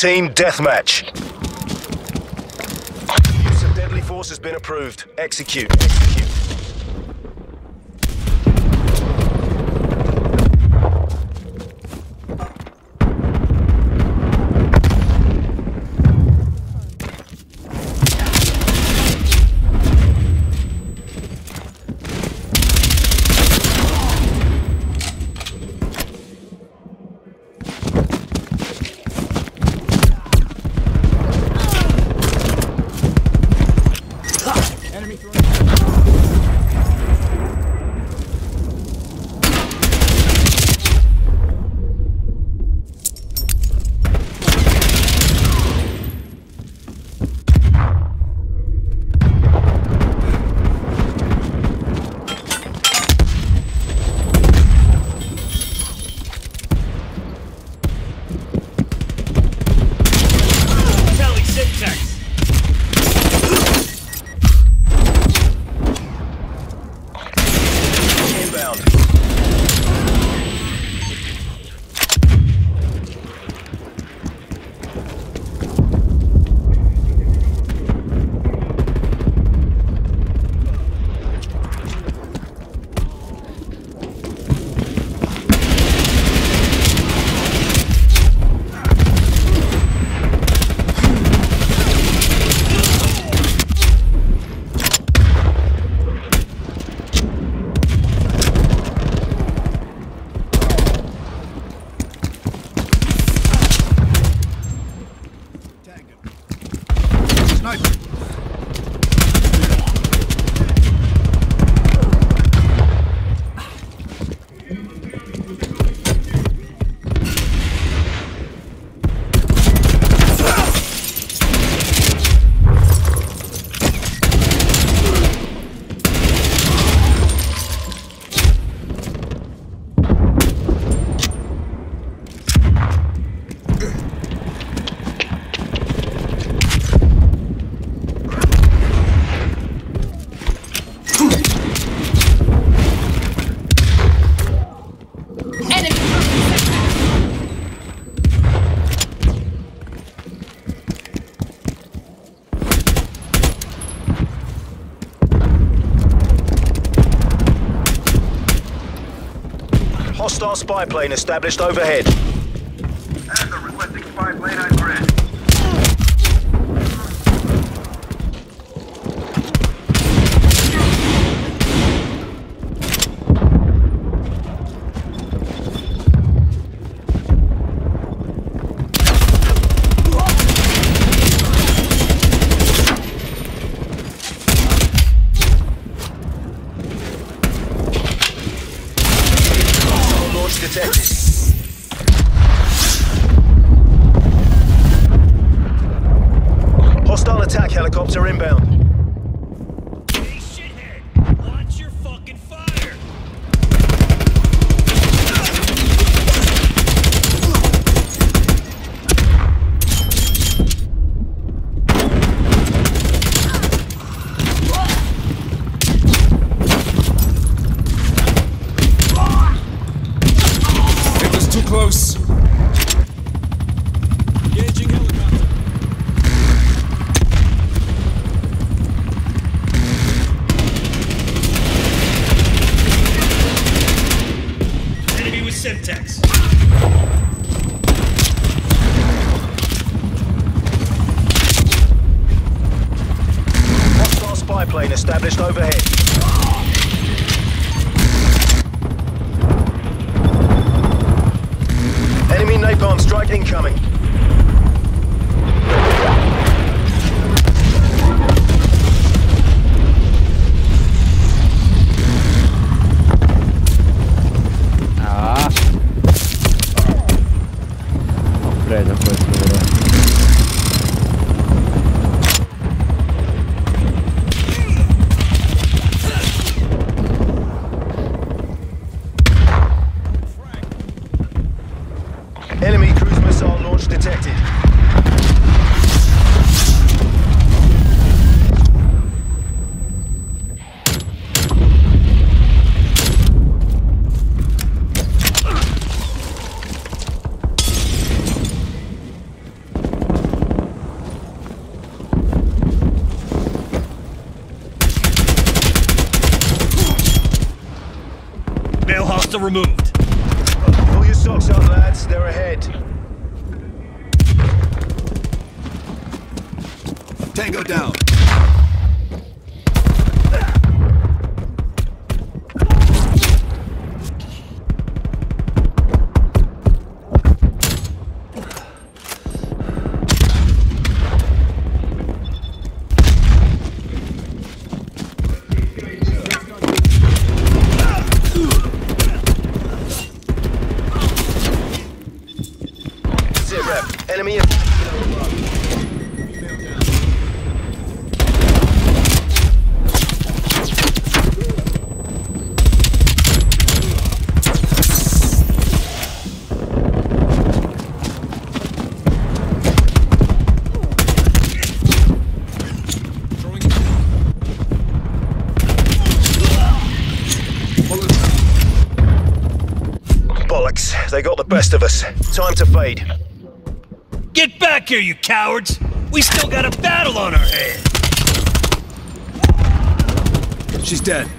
Team deathmatch. Use of deadly force has been approved. Execute. Execute. Hostile spy plane established overhead. As a requesting spy plane, I'm ready. Hostile attack helicopter inbound. Hey, shithead! Watch your fucking fire! It was too close. Engaging helicopter. Syntax. Hostile spy plane established overhead. Enemy napalm strike incoming. hostile removed. Pull your socks up, lads. They're ahead. Tango down. Enemy is... Bollocks, they got the best of us. Time to fade. Get back here, you cowards! We still got a battle on our hands! She's dead.